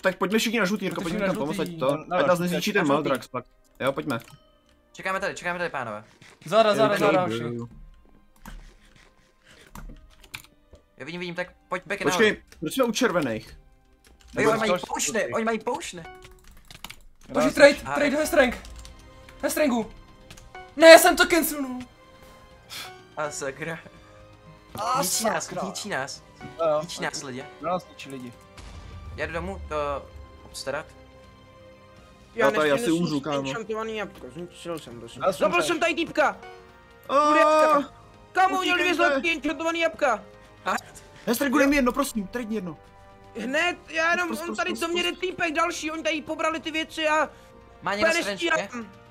Tak pojďme všichni na žlutý, Jirko, pojďme tam pomoct, ať nás nezničí ten Maldrax pak. Jo, pojďme. Čekáme tady, pánové. Zara, už. Jo, vidím, tak pojď back nahoru. Počkej, proč jsme u červených? Jo, oni mají poušny, Bože, trade Hestreng. Hestrengu. Ne, já jsem to cancelnul. A sakra. Ničí nás lidi. Já jdu domů to obstarat. Já tady asi umřu, kámo. Zabil jsem tady týpka. Kámo, měl dvě zlatý enchantovaný jabka. Hestrengu, dej mi jedno, prosím, trade mi jedno. Hned, já jenom, on tady co mě jde týpek další, oni tady pobrali ty věci a... Má někdo srančky?